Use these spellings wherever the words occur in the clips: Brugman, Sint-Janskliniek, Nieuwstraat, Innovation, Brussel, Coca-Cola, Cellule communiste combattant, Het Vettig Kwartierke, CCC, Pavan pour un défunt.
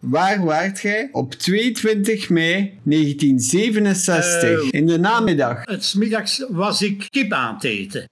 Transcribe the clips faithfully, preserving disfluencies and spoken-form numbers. Waar waart gij op tweeëntwintig mei negentien zevenenzestig uh, in de namiddag? 's middags was ik kip aan het eten.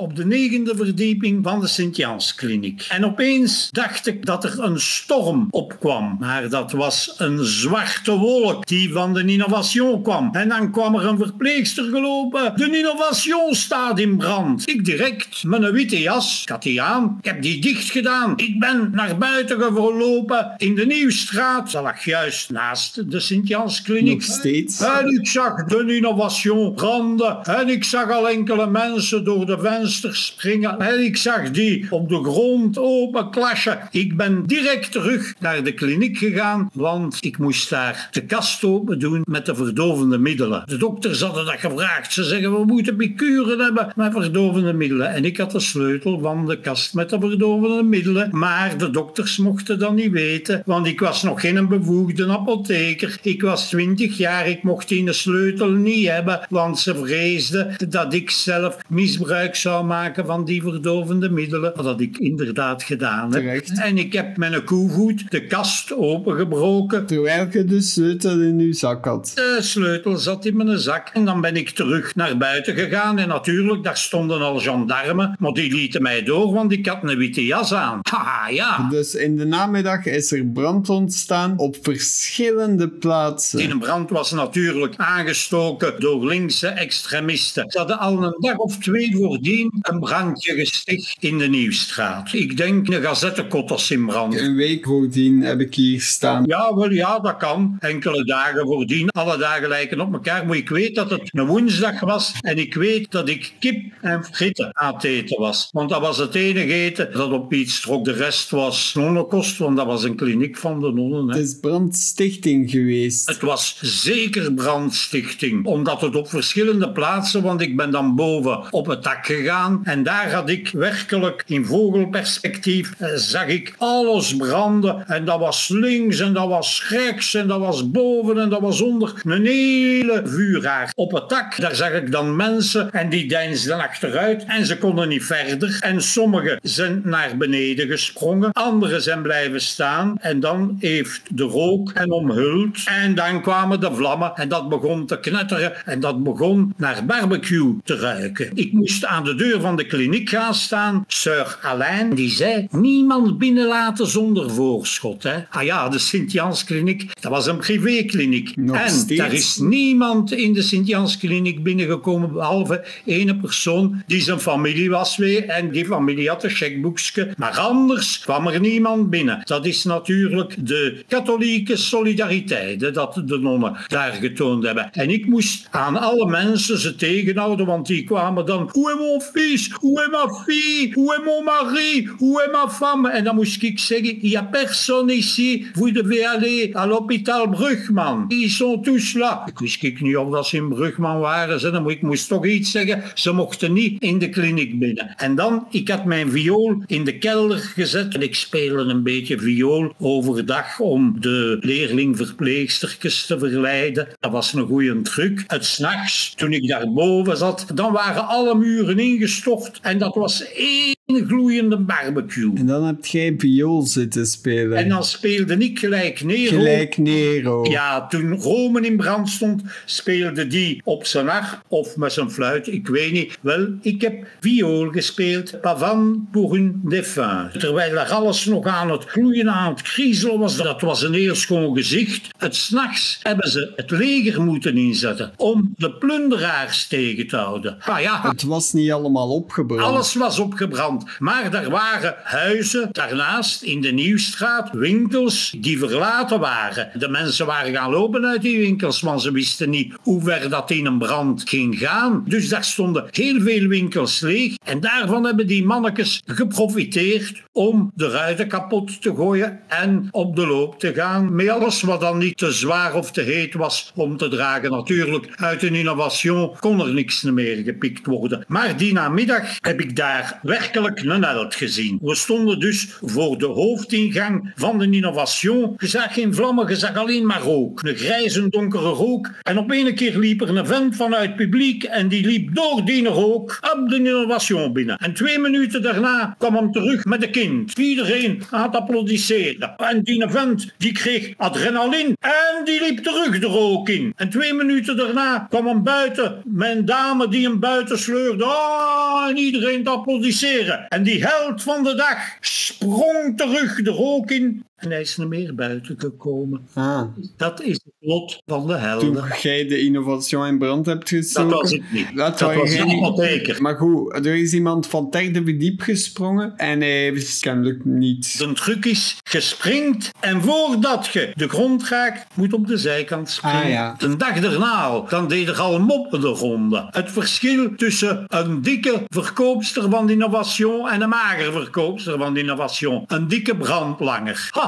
Op de negende verdieping van de Sint-Janskliniek. En opeens dacht ik dat er een storm opkwam. Maar dat was een zwarte wolk die van de Innovation kwam. En dan kwam er een verpleegster gelopen. De Innovation staat in brand. Ik direct, mijn witte jas, ik had die aan, ik heb die dicht gedaan. Ik ben naar buiten gelopen in de Nieuwstraat. Dat lag juist naast de Sint-Janskliniek. Nog steeds. En ik zag de Innovation branden. En ik zag al enkele mensen door de vensters springen. En ik zag die op de grond open klassen. Ik ben direct terug naar de kliniek gegaan, want ik moest daar de kast open doen met de verdovende middelen. De dokters hadden dat gevraagd. Ze zeggen, we moeten piqûren hebben met verdovende middelen. En ik had de sleutel van de kast met de verdovende middelen, maar de dokters mochten dat niet weten, want ik was nog geen bevoegde apotheker. Ik was twintig jaar, ik mocht die sleutel niet hebben, want ze vreesden dat ik zelf misbruik zou maken van die verdovende middelen. Dat had ik inderdaad gedaan. Terecht. En ik heb met een koevoet de kast opengebroken. Terwijl je de sleutel in uw zak had. De sleutel zat in mijn zak. En dan ben ik terug naar buiten gegaan. En natuurlijk, daar stonden al gendarmen. Maar die lieten mij door, want ik had een witte jas aan. Haha, ja. Dus in de namiddag is er brand ontstaan op verschillende plaatsen. Die brand was natuurlijk aangestoken door linkse extremisten. Ze hadden al een dag of twee voor die een brandje gesticht in de Nieuwstraat. Ik denk een gazettekot als in brand. Een week voordien heb ik hier staan. Ja, wel ja, dat kan. Enkele dagen voordien. Alle dagen lijken op elkaar. Maar ik weet dat het een woensdag was. En ik weet dat ik kip en frieten aan het eten was. Want dat was het enige eten dat op iets trok. De rest was nonnenkost, want dat was een kliniek van de nonnen. Hè. Het is brandstichting geweest. Het was zeker brandstichting. Omdat het op verschillende plaatsen, want ik ben dan boven op het dak gegaan. En daar had ik werkelijk in vogelperspectief, eh, zag ik alles branden. En dat was links en dat was rechts en dat was boven en dat was onder. Een hele vuurhaard. Op het dak, daar zag ik dan mensen en die deinsden achteruit en ze konden niet verder. En sommigen zijn naar beneden gesprongen, anderen zijn blijven staan. En dan heeft de rook hen omhuld. En dan kwamen de vlammen en dat begon te knetteren en dat begon naar barbecue te ruiken. Ik moest aan de deur van de kliniek gaan staan. Sir Alain, die zei, niemand binnenlaten zonder voorschot. Hè? Ah ja, de Sint-Janskliniek, dat was een privékliniek. Nog en steeds. Daar is niemand in de Sint-Janskliniek binnengekomen, behalve ene persoon die zijn familie was weer en die familie had een chequeboekje. Maar anders kwam er niemand binnen. Dat is natuurlijk de katholieke solidariteit, hè, dat de nonnen daar getoond hebben. En ik moest aan alle mensen ze tegenhouden, want die kwamen dan, hoe hebben we Mon fils, où est ma fille, où est mon mari, où est ma femme? En dan moest ik zeggen, il n'y a personne ici, vous devez aller à l'hôpital Brugman. Ils sont tous là. Ik wist niet of dat ze in Brugman waren, maar ik moest toch iets zeggen. Ze mochten niet in de kliniek binnen. En dan, ik had mijn viool in de kelder gezet en ik speelde een beetje viool overdag om de leerling-verpleegstertjes te verleiden. Dat was een goeie truc. Het 's nachts, toen ik daarboven zat, dan waren alle muren ingestort en dat was één gloeiende barbecue. En dan heb jij viool zitten spelen. En dan speelde ik gelijk Nero. Gelijk Nero. Ja, toen Rome in brand stond, speelde die op zijn harp of met zijn fluit, ik weet niet. Wel, ik heb viool gespeeld, Pavan pour un défunt. Terwijl er alles nog aan het gloeien, aan het griezelen was, dat was een heel schoon gezicht. Het 's nachts hebben ze het leger moeten inzetten om de plunderaars tegen te houden. Ah ja. Het was niet allemaal opgebrand. Alles was opgebrand. Maar er waren huizen daarnaast in de Nieuwstraat, winkels die verlaten waren. De mensen waren gaan lopen uit die winkels, want ze wisten niet hoe ver dat in een brand ging gaan. Dus daar stonden heel veel winkels leeg. En daarvan hebben die mannetjes geprofiteerd om de ruiten kapot te gooien en op de loop te gaan. Met alles wat dan niet te zwaar of te heet was om te dragen. Natuurlijk, uit een Innovation kon er niks meer gepikt worden. Maar die namiddag heb ik daar werkelijk een held gezien. We stonden dus voor de hoofdingang van de Innovation. Je zag geen vlammen, je zag alleen maar rook. Een grijze, donkere rook. En op een keer liep er een vent vanuit het publiek en die liep door die rook op de Innovation binnen. En twee minuten daarna kwam hem terug met een kind. Iedereen had applaudisseerd. En die vent die kreeg adrenaline en die liep terug de rook in. En twee minuten daarna kwam hem buiten met een dame die hem buiten sleurde. Oh, en iedereen te applaudisseren. En die held van de dag sprong terug de rook in. En hij is niet meer buiten gekomen. Ah. Dat is het lot van de helden. Toen jij de Innovation in brand hebt gestoken... Dat was het niet. Dat, dat was helemaal zeker. Maar goed, er is iemand van derde verdiep gesprongen en hij heeft kennelijk niet. De truc is, je springt en voordat je de grond raakt, moet op de zijkant springen. Ah, ja. Een dag daarna al, dan deed er al moppen de ronde. Het verschil tussen een dikke verkoopster van de Innovation en een magere verkoopster van de Innovation. Een dikke brandplanger. Ha!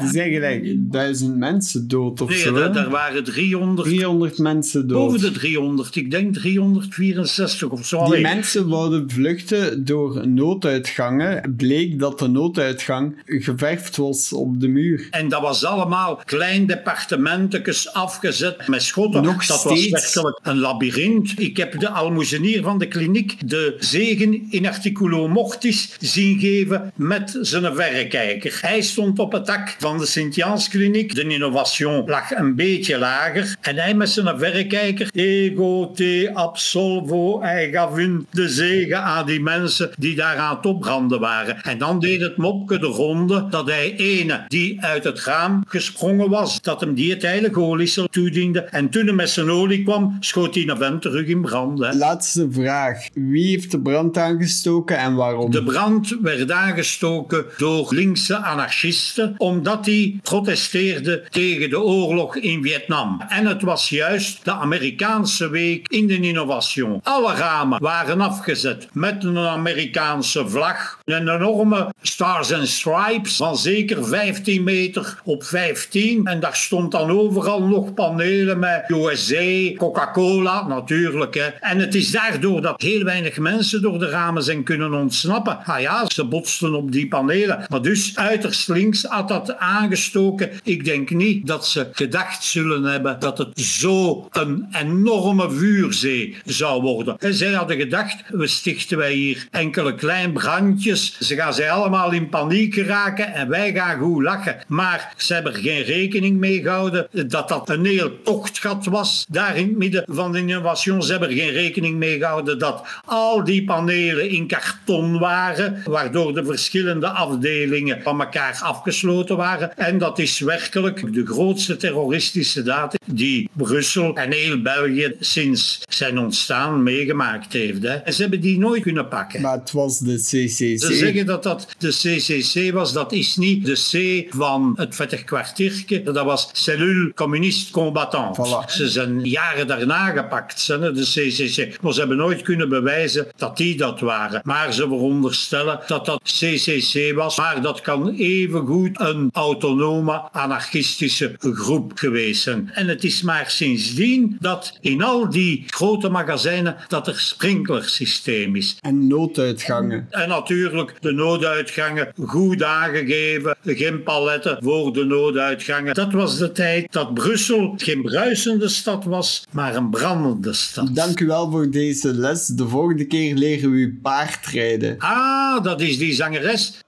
Er zijn gelijk duizend mensen dood of nee, zo. Nee, daar waren driehonderd. driehonderd mensen dood. Boven de driehonderd, ik denk driehonderdvierenzestig of zo. Die Allee. mensen wouden vluchten door nooduitgangen. Bleek dat de nooduitgang geverfd was op de muur. En dat was allemaal klein departementetjes afgezet met schotten. Nog dat steeds. was werkelijk een labyrint. Ik heb de almoezenier van de kliniek de zegen in articulo mortis zien geven met zijn verrekijker. Hij stond op het dak van de Sint-Janskliniek. De Innovation lag een beetje lager en hij met zijn verrekijker ego te absolvo, hij gaf hun de zegen aan die mensen die daar aan het opbranden waren. En dan deed het mopke de ronde dat hij ene die uit het raam gesprongen was, dat hem die het heilige oliesel toediende en toen hij met zijn olie kwam, schoot die een vent terug in brand. Hè. Laatste vraag. Wie heeft de brand aangestoken en waarom? De brand werd aangestoken door linkse anarchisten, omdat die protesteerde tegen de oorlog in Vietnam. En het was juist de Amerikaanse week in de Innovation. Alle ramen waren afgezet met een Amerikaanse vlag. Een enorme Stars and Stripes van zeker vijftien meter op vijftien. En daar stond dan overal nog panelen met U S A, Coca-Cola natuurlijk. Hè. En het is daardoor dat heel weinig mensen door de ramen zijn kunnen ontsnappen. Ah ja, ze botsten op die panelen. Maar dus uiterst links had dat aangestoken. Ik denk niet dat ze gedacht zullen hebben dat het zo een enorme vuurzee zou worden. En zij hadden gedacht, we stichten wij hier enkele klein brandjes. Ze gaan zij allemaal in paniek geraken en wij gaan goed lachen. Maar ze hebben er geen rekening mee gehouden dat dat een heel tochtgat was. Daar in het midden van de Innovation. Ze hebben er geen rekening mee gehouden dat al die panelen in karton waren, waardoor de verschillende afdelingen van elkaar afgesloten waren. En dat is werkelijk de grootste terroristische daad die Brussel en heel België sinds zijn ontstaan meegemaakt heeft. Hè. En ze hebben die nooit kunnen pakken. Maar het was de C C C. Ze zeggen dat dat de C C C was. Dat is niet de C van het vettig kwartiertje. Dat was Cellule communiste combattant. Voilà. Ze zijn jaren daarna gepakt, hè, de C C C. Maar ze hebben nooit kunnen bewijzen dat die dat waren. Maar ze veronderstellen dat dat C C C was. Maar dat kan even goed een autonome anarchistische groep geweest zijn. En het is maar sindsdien dat in al die grote magazijnen dat er sprinklersysteem is. En nooduitgangen. En, en natuurlijk de nooduitgangen goed aangegeven, geen paletten voor de nooduitgangen. Dat was de tijd dat Brussel geen bruisende stad was, maar een brandende stad. Dank u wel voor deze les. De volgende keer leren we u paardrijden. Ah, dat is die zangeres